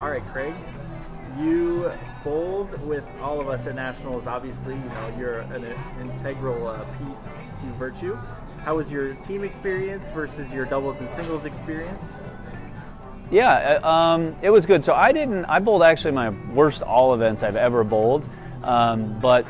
All right, Craig, you bowled with all of us at Nationals. Obviously, you know, you're an integral piece to Virtue. How was your team experience versus your doubles and singles experience? Yeah, it was good. So I bowled actually my worst all events I've ever bowled, but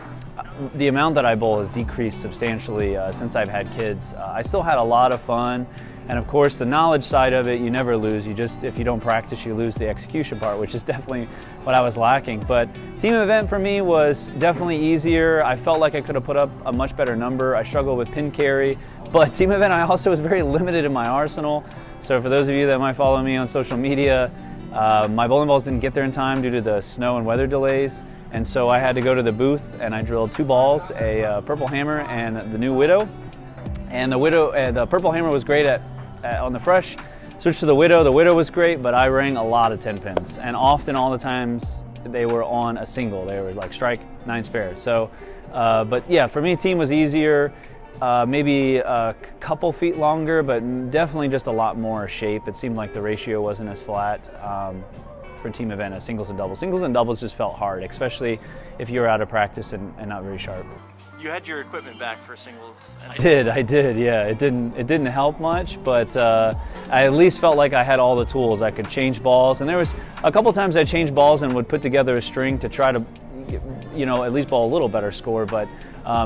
the amount that I bowl has decreased substantially since I've had kids. I still had a lot of fun, and of course the knowledge side of it you never lose. You just, if you don't practice, you lose the execution part, which is definitely what I was lacking. But team event for me was definitely easier. I felt like I could have put up a much better number. I struggled with pin carry, but team event I also was very limited in my arsenal. So for those of you that might follow me on social media, my bowling balls didn't get there in time due to the snow and weather delays. And so I had to go to the booth and I drilled 2 balls, a purple hammer and the new widow. And the purple hammer was great on the fresh. Switched to the widow was great, but I rang a lot of 10 pins. And often all the times they were on a single, they were like strike, 9 spare. So, but yeah, for me team was easier, maybe a couple feet longer, but definitely just a lot more shape. It seemed like the ratio wasn't as flat. For team event as singles and doubles. Singles and doubles just felt hard, especially if you were out of practice and not very sharp. You had your equipment back for singles. I did, yeah. It didn't help much, but I at least felt like I had all the tools. I could change balls, and there was a couple times I changed balls and would put together a string to try to, you know, at least bowl a little better score, but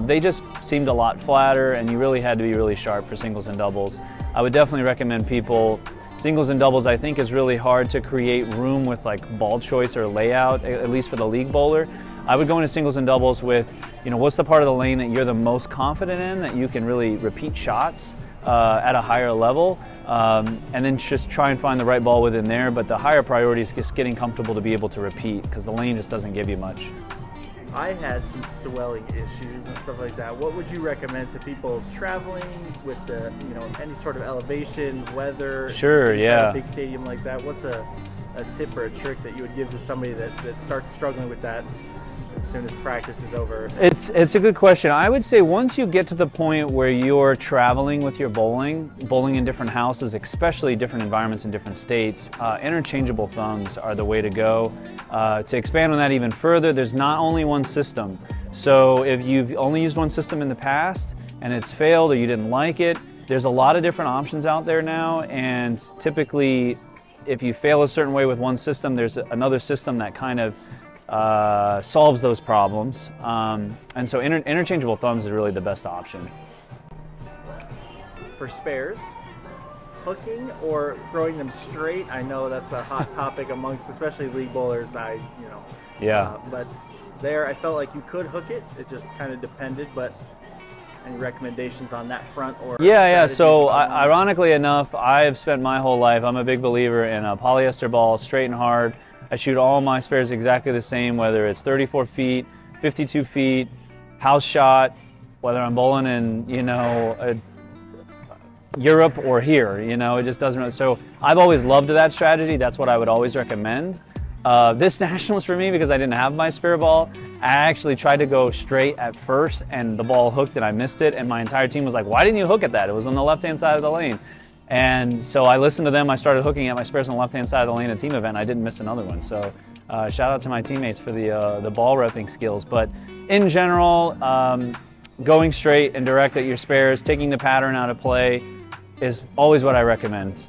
they just seemed a lot flatter, and you really had to be really sharp for singles and doubles. I would definitely recommend people. Singles and doubles, I think, is really hard to create room with like ball choice or layout, at least for the league bowler. I would go into singles and doubles with, you know, what's the part of the lane that you're the most confident in, that you can really repeat shots at a higher level, and then just try and find the right ball within there. But the higher priority is just getting comfortable to be able to repeat, because the lane just doesn't give you much. I had some swelling issues and stuff like that. What would you recommend to people traveling with the, you know, any sort of elevation, weather? Sure, yeah. A big stadium like that. What's a tip or a trick that you would give to somebody that starts struggling with that as soon as practice is over? It's a good question. I would say once you get to the point where you're traveling with your bowling in different houses, especially different environments in different states, interchangeable thumbs are the way to go. To expand on that even further, there's not only one system. So if you've only used one system in the past and it's failed or you didn't like it, there's a lot of different options out there now, and typically if you fail a certain way with one system, there's another system that kind of solves those problems, and so interchangeable thumbs is really the best option. For spares, hooking or throwing them straight? I know that's a hot topic amongst especially league bowlers. You know, yeah. But there, I felt like you could hook it. It just kind of depended. But any recommendations on that front? Or yeah. So ironically enough, I've spent my whole life. I'm a big believer in a polyester ball, straight and hard. I shoot all my spares exactly the same, whether it's 34 feet, 52 feet, house shot, whether I'm bowling in, you know, Europe or here, you know, it just doesn't really. So I've always loved that strategy. That's what I would always recommend. This Nationals for me, because I didn't have my spare ball, I actually tried to go straight at first and the ball hooked and I missed it. And my entire team was like, why didn't you hook at that? It was on the left-hand side of the lane. And so I listened to them. I started hooking at my spares on the left-hand side of the lane at team event. I didn't miss another one. So shout out to my teammates for the ball repping skills. But in general, going straight and direct at your spares, taking the pattern out of play is always what I recommend.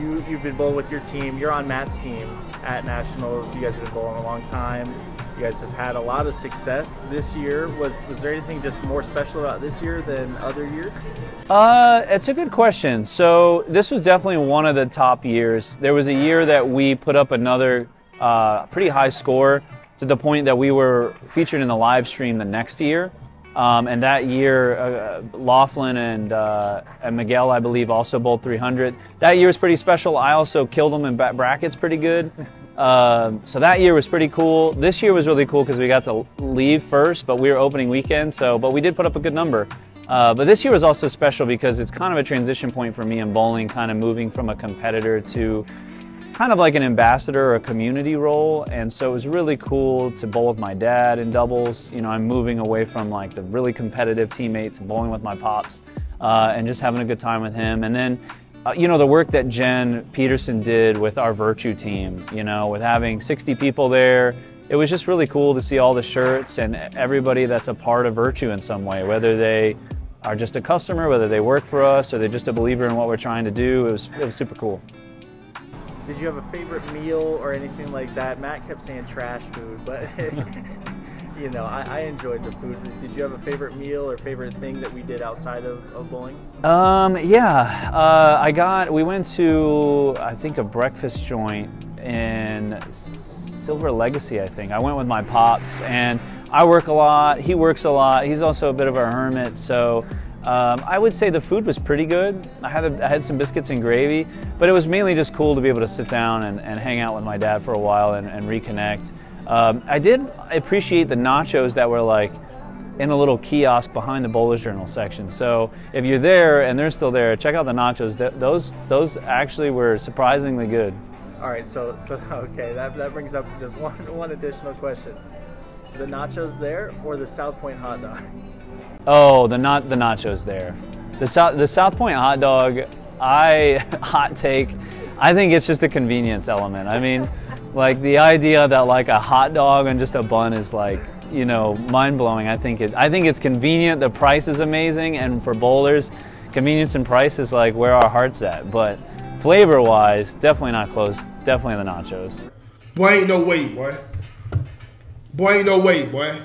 You've been bowling with your team. You're on Matt's team at Nationals. You guys have been bowling a long time. You guys have had a lot of success this year. Was there anything just more special about this year than other years? It's a good question. So this was definitely one of the top years. There was a year that we put up another pretty high score to the point that we were featured in the live stream the next year. And that year, Laughlin and Miguel, I believe, also bowled 300. That year was pretty special. I also killed them in brackets pretty good. So that year was pretty cool. This year was really cool because we got to leave first, but we were opening weekend, so, but we did put up a good number. But this year was also special because it's kind of a transition point for me in bowling, kind of moving from a competitor to kind of like an ambassador or a community role. And so it was really cool to bowl with my dad in doubles. You know, I'm moving away from like the really competitive teammates and bowling with my pops, and just having a good time with him. And then You know, the work that Jen Peterson did with our Virtue team, you know, with having 60 people there, it was just really cool to see all the shirts and everybody that's a part of Virtue in some way, whether they are just a customer, whether they work for us, or they're just a believer in what we're trying to do. It was super cool. Did you have a favorite meal or anything like that? Matt kept saying trash food, but you know, I enjoyed the food. Did you have a favorite meal or favorite thing that we did outside of bowling? Yeah, we went to, I think, a breakfast joint in Silver Legacy, I think. I went with my pops, and I work a lot, he works a lot, he's also a bit of a hermit, so I would say the food was pretty good. I had some biscuits and gravy, but it was mainly just cool to be able to sit down and hang out with my dad for a while and reconnect. I did appreciate the nachos that were like in a little kiosk behind the Bowler's Journal section. So if you're there and they're still there, check out the nachos. Those actually were surprisingly good. All right, so okay, that brings up just one additional question. The nachos there or the South Point hot dog? Oh, the nachos there. The South Point hot dog, hot take, I think it's just a convenience element. I mean, like the idea that like a hot dog and just a bun is like, you know, mind-blowing. I think it's convenient, the price is amazing, and for bowlers, convenience and price is like where our heart's at. But flavor-wise, definitely not close, definitely the nachos. Boy, ain't no way, boy. Boy, ain't no way, boy.